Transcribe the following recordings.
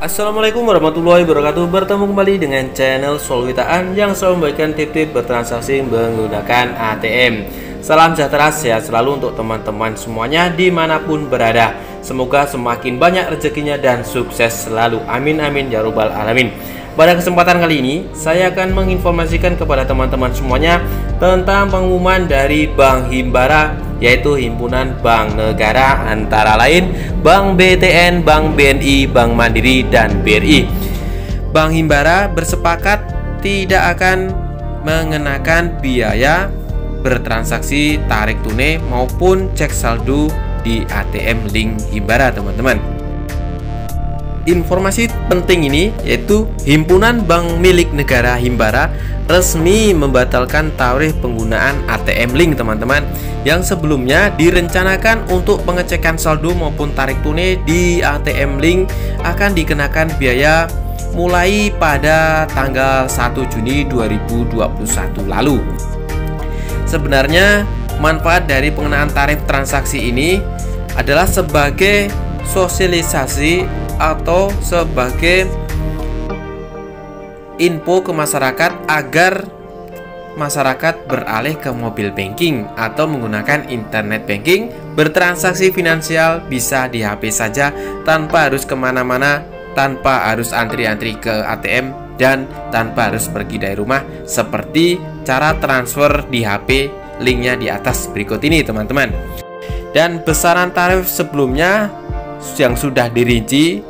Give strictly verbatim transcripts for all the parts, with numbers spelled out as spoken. Assalamualaikum warahmatullahi wabarakatuh. Bertemu kembali dengan channel Solwidd aan yang selalu membagikan tips-tips bertransaksi menggunakan A T M. Salam sejahtera, sehat selalu untuk teman-teman semuanya dimanapun berada. Semoga semakin banyak rezekinya dan sukses selalu. Amin amin ya robbal alamin. Pada kesempatan kali ini saya akan menginformasikan kepada teman-teman semuanya tentang pengumuman dari Bank Himbara, yaitu himpunan bank negara antara lain Bank B T N, Bank B N I, Bank Mandiri, dan B R I. Bank Himbara bersepakat tidak akan mengenakan biaya bertransaksi tarik tunai maupun cek saldo di A T M Link Himbara, teman-teman. Informasi penting ini yaitu himpunan bank milik negara Himbara resmi membatalkan tarif penggunaan A T M Link, teman-teman, yang sebelumnya direncanakan untuk pengecekan saldo maupun tarik tunai di A T M Link akan dikenakan biaya mulai pada tanggal satu Juni dua ribu dua puluh satu lalu. Sebenarnya manfaat dari pengenaan tarif transaksi ini adalah sebagai sosialisasi atau sebagai info ke masyarakat agar masyarakat beralih ke mobil banking atau menggunakan internet banking, bertransaksi finansial bisa di H P saja tanpa harus kemana-mana, tanpa harus antri-antri ke A T M, dan tanpa harus pergi dari rumah, seperti cara transfer di H P. Linknya di atas berikut ini, teman-teman. Dan besaran tarif sebelumnya yang sudah dirinci,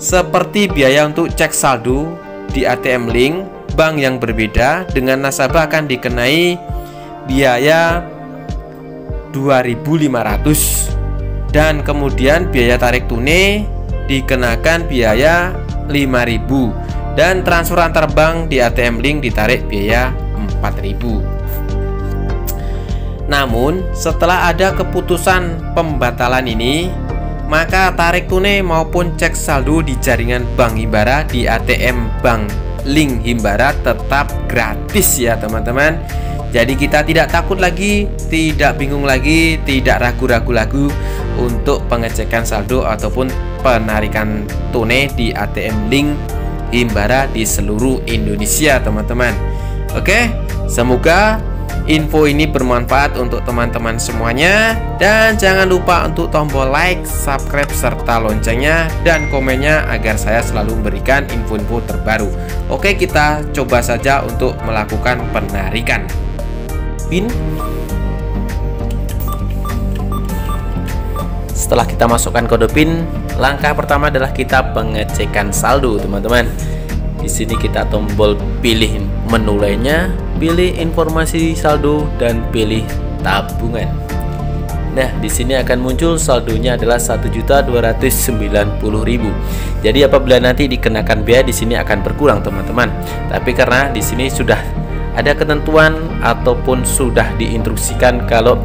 seperti biaya untuk cek saldo di A T M Link bank yang berbeda dengan nasabah akan dikenai biaya dua ribu lima ratus, dan kemudian biaya tarik tunai dikenakan biaya lima ribu, dan transfer antar bank di A T M Link ditarik biaya empat ribu. Namun setelah ada keputusan pembatalan ini, maka tarik tunai maupun cek saldo di jaringan Bank Himbara di A T M Bank Link Himbara tetap gratis ya, teman-teman. Jadi kita tidak takut lagi, tidak bingung lagi, tidak ragu-ragu lagi untuk pengecekan saldo ataupun penarikan tunai di A T M Link Himbara di seluruh Indonesia, teman-teman. Oke, semoga info ini bermanfaat untuk teman-teman semuanya, dan jangan lupa untuk tombol like, subscribe, serta loncengnya dan komennya agar saya selalu memberikan info-info terbaru. Oke, kita coba saja untuk melakukan penarikan PIN. Setelah kita masukkan kode PIN, langkah pertama adalah kita pengecekan saldo, teman-teman. Di sini kita tombol pilih menu lainnya, pilih informasi saldo, dan pilih tabungan. Nah, di sini akan muncul saldonya adalah satu juta dua ratus sembilan puluh ribu. Jadi apabila nanti dikenakan biaya di sini akan berkurang, teman-teman. Tapi karena di sini sudah ada ketentuan ataupun sudah diinstruksikan kalau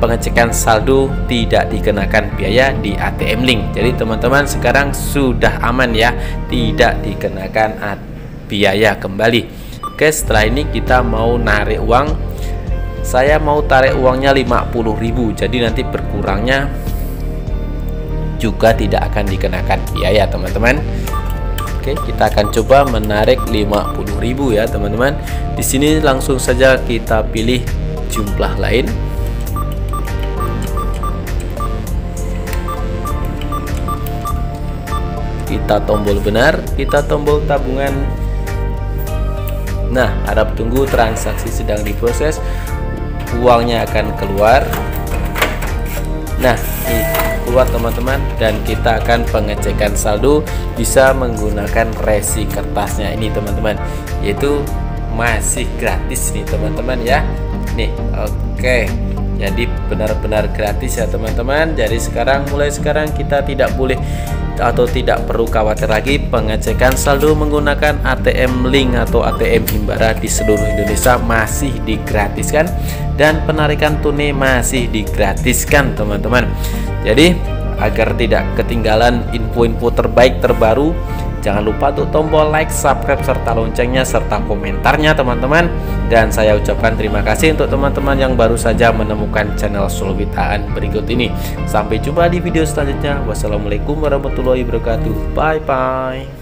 pengecekan saldo tidak dikenakan biaya di A T M Link. Jadi teman-teman sekarang sudah aman ya, tidak dikenakan biaya kembali. Oke, setelah ini kita mau narik uang. Saya mau tarik uangnya lima puluh ribu, jadi nanti berkurangnya juga tidak akan dikenakan biaya, teman-teman. Oke, kita akan coba menarik lima puluh ribu ya, teman-teman. Di sini langsung saja kita pilih jumlah lain. Kita tombol benar, kita tombol tabungan. Nah, harap tunggu, transaksi sedang diproses, uangnya akan keluar. Nah, ini keluar, teman-teman, dan kita akan pengecekan saldo bisa menggunakan resi kertasnya ini, teman-teman, yaitu masih gratis nih, teman-teman ya. Nih, oke, jadi benar-benar gratis ya, teman-teman. Jadi sekarang, mulai sekarang kita tidak boleh atau tidak perlu khawatir lagi pengecekan saldo menggunakan A T M Link atau A T M Himbara di seluruh Indonesia masih digratiskan, dan penarikan tunai masih digratiskan, teman-teman. Jadi agar tidak ketinggalan info-info terbaik terbaru Jangan lupa untuk tombol like, subscribe, serta loncengnya, serta komentarnya teman-teman. Dan saya ucapkan terima kasih untuk teman-teman yang baru saja menemukan channel Solwidd aan berikut ini. Sampai jumpa di video selanjutnya. Wassalamualaikum warahmatullahi wabarakatuh. Bye bye.